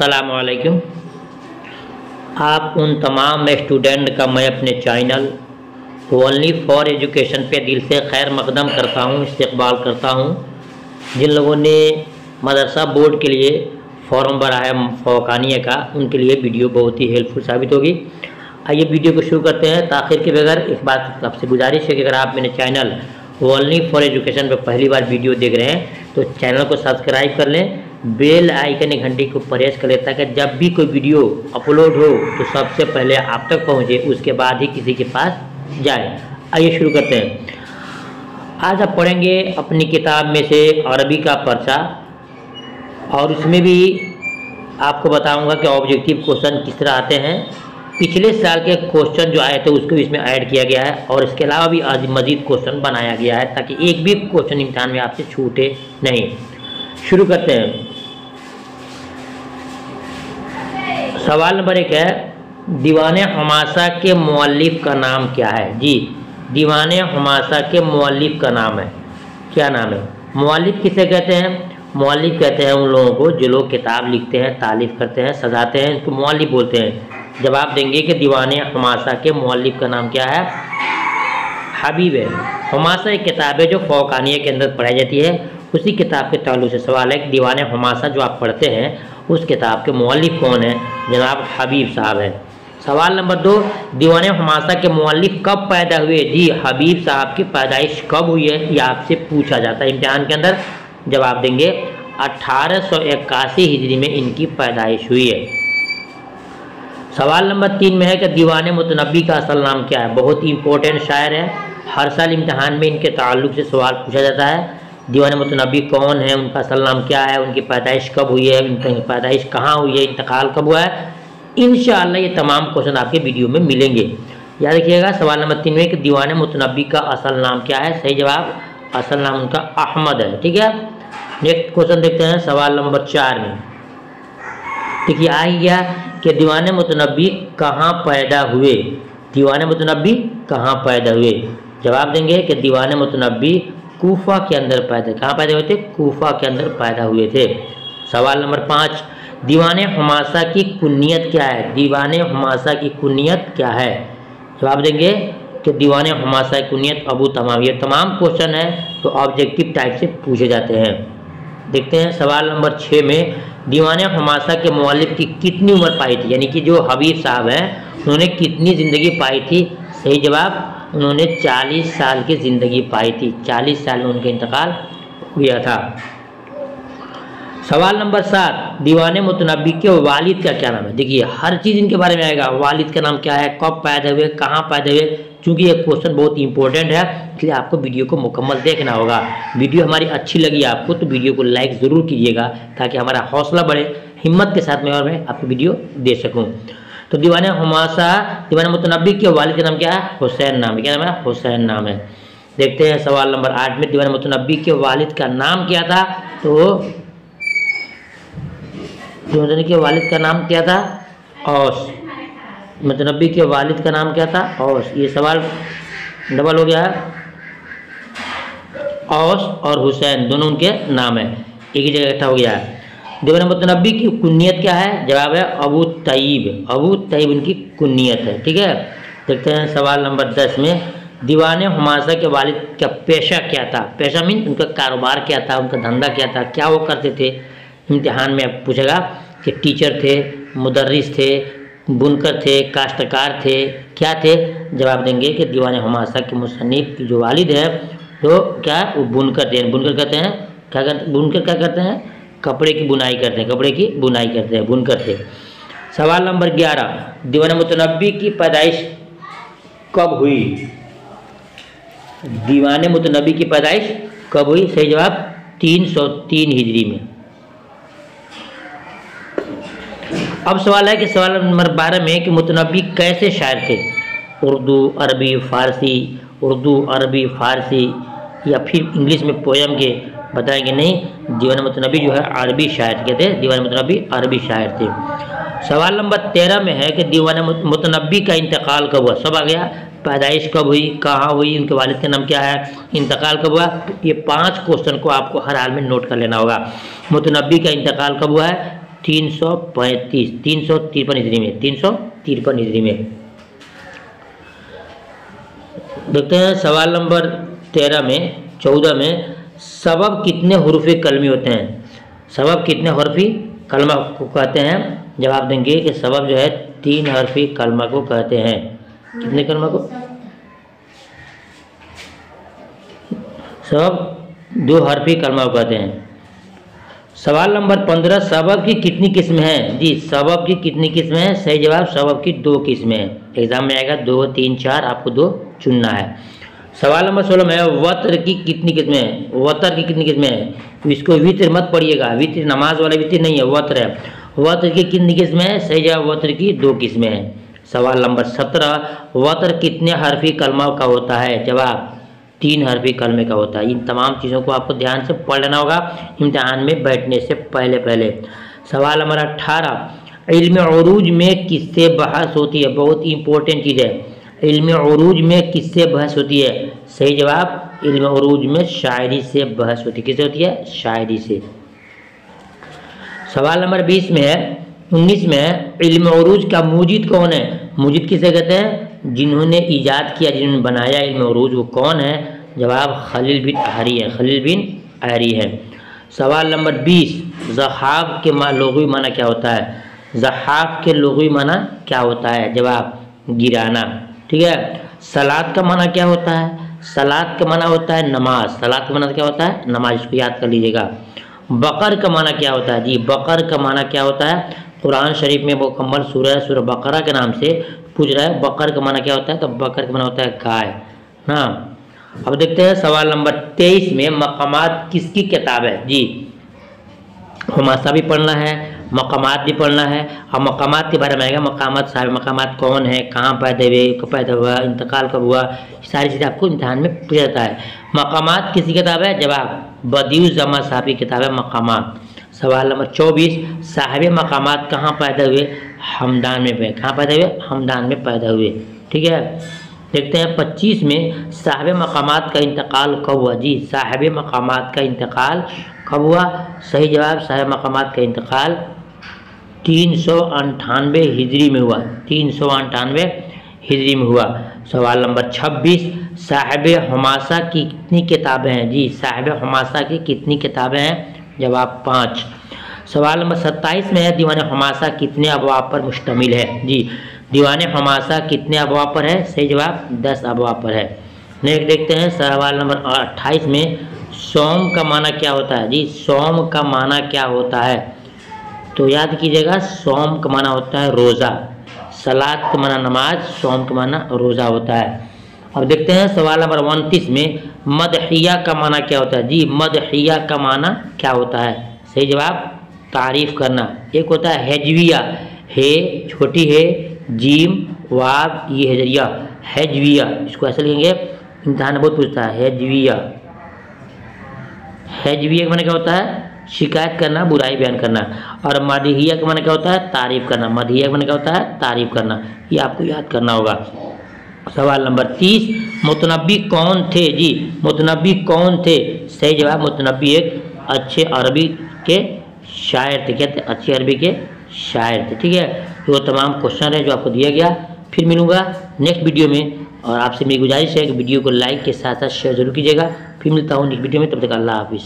अस्सलामुअलैकुम। आप उन तमाम स्टूडेंट का मैं अपने चैनल ओनली फॉर एजुकेशन पे दिल से खैर मकदम करता हूँ, इस्तकबाल करता हूँ। जिन लोगों ने मदरसा बोर्ड के लिए फॉर्म भरा है फोकानिया का, उनके लिए वीडियो बहुत ही हेल्पफुल साबित होगी। आइए वीडियो को शुरू करते हैं। ताखिर के बगैर एक बात आपसे गुजारिश है कि अगर आप मेरे चैनल ओनली फॉर एजुकेशन पर पहली बार वीडियो देख रहे हैं तो चैनल को सब्सक्राइब कर लें, बेल आइकन घंटी को प्रेस कर लें ताकि जब भी कोई वीडियो अपलोड हो तो सबसे पहले आप तक पहुंचे, उसके बाद ही किसी के पास जाए। आइए शुरू करते हैं। आज आप पढ़ेंगे अपनी किताब में से अरबी का पर्चा, और उसमें भी आपको बताऊंगा कि ऑब्जेक्टिव क्वेश्चन किस तरह आते हैं। पिछले साल के क्वेश्चन जो आए थे उसको इसमें ऐड किया गया है, और इसके अलावा भी आज मजीद क्वेश्चन बनाया गया है ताकि एक भी क्वेश्चन इम्तिहान में आपसे छूटे नहीं। शुरू करते हैं। सवाल नंबर 1 है, दीवाने हमासा के मुअल्लिफ का नाम क्या है? जी, दीवाने हमासा के मुअल्लिफ का नाम है, क्या नाम है? मुअल्लिफ किसे कहते हैं? मुअल्लिफ कहते हैं उन लोगों को जो लोग किताब लिखते हैं, तालीफ करते हैं, सजाते हैं, इनको मुअल्लिफ बोलते हैं। जवाब देंगे कि दीवाने हमासा के मुअल्लिफ का नाम क्या है? हबीब है। हमासा एक किताब है जो फोकानिया के अंदर पढ़ाई जाती है, उसी किताब के ताल्लुक़ से सवाल है कि दीवाने हमासा जो आप पढ़ते हैं उस किताब के मुअल्लिफ कौन है? जनाब हबीब साहब है। सवाल नंबर 2, दीवाने हमासा के मुअल्लिफ कब पैदा हुए? जी, हबीब साहब की पैदाइश कब हुई है ये आपसे पूछा जाता है इम्तिहान के अंदर। जवाब देंगे 1881 हिजरी में इनकी पैदाइश हुई है। सवाल नंबर 3 में है कि दीवाने मुतनब्बी का असल नाम क्या है? बहुत ही इम्पोर्टेंट शायर है, हर साल इम्तहान में इनके ताल्लुक़ से सवाल पूछा जाता है। दीवाने मुतनब्बी कौन है, उनका असल नाम क्या है, उनकी पैदाइश कब हुई है, उनकी पैदाइश कहाँ हुई है, इंतकाल कब हुआ है, इंशाअल्लाह ये तमाम क्वेश्चन आपके वीडियो में मिलेंगे, याद रखिएगा। सवाल नंबर 3 में कि दीवाने मुतनब्बी का असल नाम क्या है? सही जवाब, असल नाम उनका अहमद है। ठीक है, नेक्स्ट क्वेश्चन देखते हैं। सवाल नंबर 4 में देखिए आ गया कि दीवाने मुतनब्बी कहाँ पैदा हुए? दीवाने मुतनब्बी कहाँ पैदा हुए? जवाब देंगे कि दीवाने मुतनब्बी कूफा के अंदर पैदा हुए थे। सवाल नंबर 5, दीवाने हमासा की कुनियत क्या है? दीवाने हमासा की कुनियत क्या है? जवाब देंगे कि दीवाने हमासा की कुनियत अबू तमाम। ये तमाम क्वेश्चन है तो ऑब्जेक्टिव टाइप से पूछे जाते हैं। देखते हैं सवाल नंबर 6 में, दीवाने हमासा के मुअल्लिफ की कितनी उम्र पाई थी? यानी कि जो हबीब साहब हैं उन्होंने कितनी ज़िंदगी पाई थी? सही जवाब, उन्होंने 40 साल की ज़िंदगी पाई थी, 40 साल में उनका इंतकाल हुआ था। सवाल नंबर 7, दीवाने मुतनब्बी के वालिद का क्या नाम है? देखिए हर चीज़ इनके बारे में आएगा, वालिद का नाम क्या है, कब पैदा हुए, कहाँ पैदा हुए, चूँकि ये क्वेश्चन बहुत इंपॉर्टेंट है इसलिए आपको वीडियो को मुकम्मल देखना होगा। वीडियो हमारी अच्छी लगी आपको तो वीडियो को लाइक ज़रूर कीजिएगा ताकि हमारा हौसला बढ़े, हिम्मत के साथ मैं आपको वीडियो दे सकूँ। तो दीवाने हमासा, दीवाने मुतनब्बी के वालिद का नाम क्या है? हुसैन नाम है। क्या नाम है? हुसैन नाम है। देखते हैं सवाल नंबर 8 में, दीवाने मुतनब्बी के वालिद का नाम क्या था? तो दीवाने के वालिद का नाम क्या था? औस। मुतनब्बी के वालिद का नाम क्या था? औस। ये सवाल डबल हो गया है, औस और हुसैन दोनों उनके नाम है, एक ही जगह इकट्ठा हो गया है। दीवाने मुतनब्बी की कुनियत क्या है? जवाब है अबू तय्यब, अबू तय्यब उनकी कुनियत है। ठीक है, देखते हैं सवाल नंबर 10 में, दीवाने हमासा के वालिद का पेशा क्या था? पेशा मीन उनका कारोबार क्या था, उनका धंधा क्या था, क्या वो करते थे? इम्तिहान में पूछेगा कि टीचर थे, मुदर्रिस थे, बुनकर थे, काश्तकार थे, क्या थे? जवाब देंगे कि दीवाने हमासा के मुसन्निफ जो वालिद हैं तो क्या है? वो बुनकर थे। बुनकर कहते हैं क्या करते? बुनकर क्या करते हैं? कपड़े की बुनाई करते हैं, कपड़े की बुनाई करते हैं, बुनकर थे। सवाल नंबर 11, दीवाने मुतनब्बी की पैदाइश कब हुई? दीवाने मुतनब्बी की पैदाइश कब हुई? सही जवाब 303 हिजरी में। अब सवाल है कि सवाल नंबर 12 में कि मुतनब्बी कैसे शायर थे? उर्दू, अरबी, फ़ारसी, उर्दू, अरबी, फ़ारसी या फिर इंग्लिश में पोएम के? बताएंगे नहीं, दीवाने मुतनब्बी जो है अरबी शायर के थे, दीवाने मुतनब्बी अरबी शायर थे। सवाल नंबर 13 में है कि दीवाने मुतनब्बी का इंतकाल कब हुआ? सब आ गया, पैदाइश कब हुई, कहाँ हुई, उनके वालिद का नाम क्या है, इंतकाल कब हुआ, ये 5 क्वेश्चन को आपको हर हाल में नोट कर लेना होगा। मुतनब्बी का इंतकाल कब हुआ है, 353 हिजरी में। देखते हैं सवाल नंबर 14 में सबब कितने हुरूफ़ी कलमी होते हैं। सबब कितने हरफी कलमा को कहते हैं? जवाब देंगे कि सबब जो है 3 हरफी कलमा को कहते हैं। कितने कलमा को? सबब 2 हरफी कलमा को कहते हैं। सवाल नंबर 15 सबब की कितनी किस्में हैं? जी सबब की कितनी किस्में हैं? सही जवाब सबब की 2 किस्में हैं। एग्जाम में आएगा 2, 3, 4, आपको 2 चुनना है। सवाल नंबर 16 में वतर की कितनी किस्में हैं? वतर की कितनी किस्में हैं? इसको वितर मत पढ़िएगा, वितर नमाज वाला वितर नहीं है, वतर है। वतर की कितनी किस्में हैं? सही जवाब वतर की 2 किस्में हैं। सवाल नंबर 17 वतर कितने हरफी कलमा का होता है? जवाब 3 हरफी कलमे का होता है। इन तमाम चीज़ों को आपको ध्यान से पढ़ लेना होगा इम्तहान में बैठने से पहले। सवाल हमारा 18 इल्म उरूज में किससे बहस होती है? बहुत इंपॉर्टेंट चीज़ है। इल्म उरूज में किससे बहस होती है? सही जवाब इल्म उरूज में शायरी से बहस होती है। किससे होती है? शायरी से। सवाल नंबर 19 में इल्म उरूज का मुजीद कौन है? मुजीद किसे कहते हैं? जिन्होंने ईजाद किया, जिन्होंने बनाया इल्म उरूज, वो कौन है? जवाब खलील बिन अहरी है, खलील बिन अहरी है। सवाल नंबर 20 ज़हाफ़ के लुग़वी माना क्या होता है? ज़हाफ़ के लुग़वी माना क्या होता है? जवाब गिराना। ठीक है। सलात का माना क्या होता है? सलात का माना होता है नमाज। सलात का माना क्या होता है? नमाज। इसको याद कर लीजिएगा। बकर का माना क्या होता है? जी बकर का माना क्या होता है? कुरान शरीफ में मुकम्मल सूरह सूरह बकरा के नाम से पूछ रहा है, बकर का माना क्या होता है? तो बकर का माना होता है गाय। हाँ, अब देखते हैं सवाल नंबर 23 में मकामात किसकी किताब है? जी हमासा भी पढ़ना है, मकामात भी पढ़ना है। अब मकामात के बारे में आएगा, मकामात साहब मकामात कौन है, कहाँ पैदा हुआ, इंतकाल कब हुआ, सारी चीज़ें आपको इम्तहान में पूछा जाता है। मकामात किसकी किताब है? जवाब बदीउज़्ज़मा साहब की किताब है मकामात। सवाल नंबर 24 साहिब मकामात कहाँ पैदा हुए? हमदान में। कहाँ पैदा हुए? हमदान में पैदा हुए। ठीक है। देखते हैं 25 में साहिब मकामात का इंतकाल कब हुआ? जी साहिब मकामात का इंतकाल कब हुआ? सही जवाब साहिब मकामात का इंतकाल 398 हिजरी में हुआ। 398 हिजरी में हुआ। सवाल नंबर 26 साहिब हमासा की कितनी किताबें हैं? जी साहिब हमासा की कितनी किताबें हैं? जवाब 5। सवाल नंबर 27 में है दीवाने हमासा कितने अबवाब पर मुश्तमिल है? जी दीवाने हमासा कितने अबवाब पर है? सही जवाब 10 अबवाब पर है। नेक्स्ट देखते हैं सवाल नंबर 28 में सौम का माना क्या होता है? जी सौम का माना क्या होता है? तो याद कीजिएगा, सौम का माना होता है रोज़ा, सलात का माना नमाज, सौम का माना रोज़ा होता है। अब देखते हैं सवाल नंबर 29 में मदहिया का माना क्या होता है? जी मदहिया का माना क्या होता है? सही जवाब तारीफ़ करना। एक होता है हेजविया, हे छोटी है, जीम वाव ये हेजरिया, हेजविया, इसको ऐसे लिखेंगे, इम्तहान बहुत पूछता है हेजविया। हेजविया का माना क्या होता है? शिकायत करना, बुराई बयान करना। और मदहिया का माना क्या होता है? तारीफ़ करना। मदहिया का माना क्या होता है? तारीफ़ करना। ये आपको याद करना होगा। सवाल नंबर 30 मुतनब्बी कौन थे? जी मुतनब्बी कौन थे? सही जवाब मुतनब्बी एक अच्छे अरबी के शायर थे। कहते अच्छे अरबी के शायर थे। ठीक है। तो वो तमाम क्वेश्चन है जो आपको दिया गया। फिर मिलूंगा नेक्स्ट वीडियो में, और आपसे मेरी गुजारिश है कि वीडियो को लाइक के साथ साथ शेयर जरूर कीजिएगा। फिर मिलता हूँ नेक्स्ट वीडियो में, तब तक अल्लाह हाफिज़।